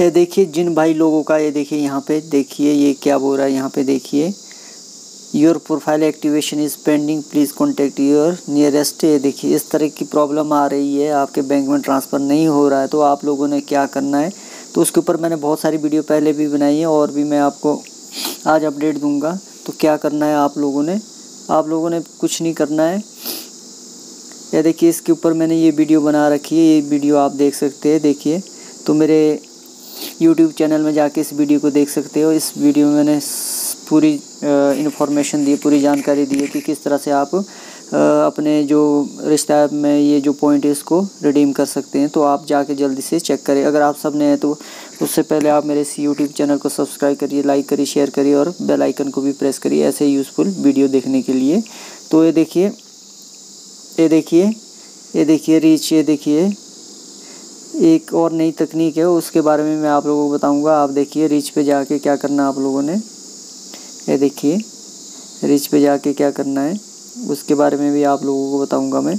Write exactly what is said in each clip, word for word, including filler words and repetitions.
ये देखिए जिन भाई लोगों का, ये देखिए यहाँ पे देखिए ये क्या बोल रहा है, यहाँ पे देखिए your profile activation is pending, please contact your nearest. ये देखिए इस तरह की प्रॉब्लम आ रही है, आपके बैंक में ट्रांसफ़र नहीं हो रहा है, तो आप लोगों ने क्या करना है, तो उसके ऊपर मैंने बहुत सारी वीडियो पहले भी बनाई है और भी मैं आपको आज अपडेट दूँगा। तो क्या करना है आप लोगों ने, आप लोगों ने कुछ नहीं करना है। ये देखिए इसके ऊपर मैंने ये वीडियो बना रखी है, ये वीडियो आप देख सकते हैं। देखिए तो मेरे यूट्यूब चैनल में जाके इस वीडियो को देख सकते हो। इस वीडियो में मैंने पूरी इन्फॉर्मेशन दी, पूरी जानकारी दी है कि किस तरह से आप अपने जो रिश्ता ऐप में ये जो पॉइंट है इसको रिडीम कर सकते हैं। तो आप जाके जल्दी से चेक करें। अगर आप सब नए हैं तो उससे पहले आप मेरे इस यूट्यूब चैनल को सब्सक्राइब करिए, लाइक करिए, शेयर करिए और बेल आइकन को भी प्रेस करिए ऐसे यूज़फुल वीडियो देखने के लिए। तो ये देखिए ये देखिए ये देखिए रीच, ये देखिए एक और नई तकनीक है, उसके बारे में मैं आप लोगों को बताऊंगा। आप देखिए रीच पे जाके क्या करना आप लोगों ने, ये देखिए रीच पे जाके क्या करना है उसके बारे में भी आप लोगों को बताऊंगा मैं।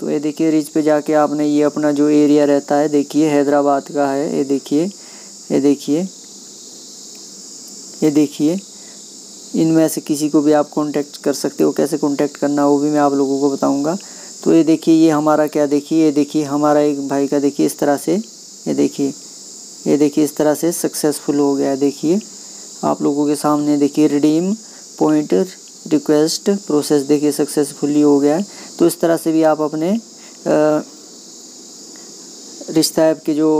तो ये देखिए रीच पे जाके आपने ये अपना जो एरिया रहता है, देखिए हैदराबाद का है, ये देखिए ये देखिए ये देखिए इनमें से किसी को भी आप कांटेक्ट कर सकते हो। कैसे कांटेक्ट करना वो भी मैं आप लोगों को बताऊंगा। तो ये देखिए ये हमारा क्या, देखिए ये देखिए हमारा एक भाई का, देखिए इस तरह से, ये देखिए ये देखिए इस तरह से सक्सेसफुल हो गया। देखिए आप लोगों के सामने देखिए रिडीम पॉइंट रिक्वेस्ट प्रोसेस देखिए सक्सेसफुली हो गया है। तो इस तरह से भी आप अपने रिश्ता ऐप के जो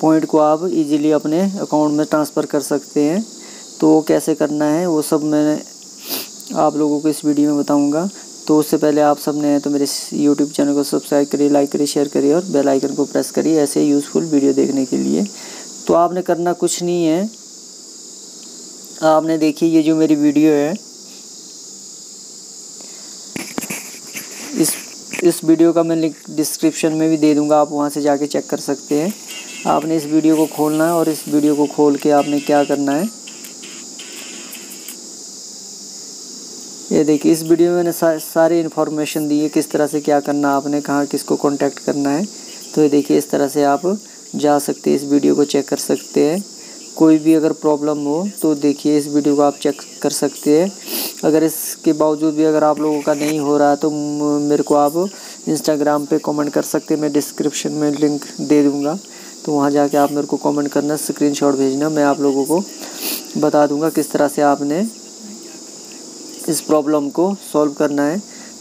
पॉइंट को आप इजीली अपने अकाउंट में ट्रांसफ़र कर सकते हैं। तो वो कैसे करना है वो सब मैंने आप लोगों को इस वीडियो में बताऊंगा। तो उससे पहले आप सब नए हैं तो मेरे यूट्यूब चैनल को सब्सक्राइब करिए, लाइक करिए, शेयर करिए और बेल आइकन को प्रेस करिए ऐसे यूज़फुल वीडियो देखने के लिए। तो आपने करना कुछ नहीं है, आपने देखिए ये जो मेरी वीडियो है इस इस वीडियो का मैं लिंक डिस्क्रिप्शन में भी दे दूँगा, आप वहाँ से जाके चेक कर सकते हैं। आपने इस वीडियो को खोलना है और इस वीडियो को खोल के आपने क्या करना है, ये देखिए इस वीडियो में मैंने सा, सारी इन्फॉर्मेशन दी है किस तरह से क्या करना, आपने कहाँ किसको कांटेक्ट करना है। तो ये देखिए इस तरह से आप जा सकते हैं, इस वीडियो को चेक कर सकते हैं। कोई भी अगर प्रॉब्लम हो तो देखिए इस वीडियो को आप चेक कर सकते हैं। अगर इसके बावजूद भी अगर आप लोगों का नहीं हो रहा तो मेरे को आप इंस्टाग्राम पे कमेंट कर सकते हैं, मैं डिस्क्रिप्शन में लिंक दे दूँगा। तो वहाँ जाके आप मेरे को कमेंट करना, स्क्रीनशॉट भेजना, मैं आप लोगों को बता दूँगा किस तरह से आपने इस प्रॉब्लम को सॉल्व करना है।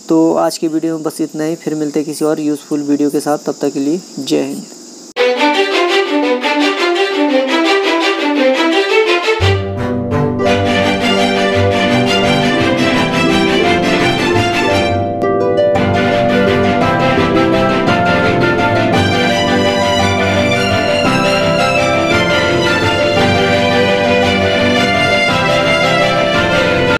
तो आज की वीडियो में बस इतना ही, फिर मिलते हैं किसी और यूज़फुल वीडियो के साथ। तब तक के लिए जय हिंद।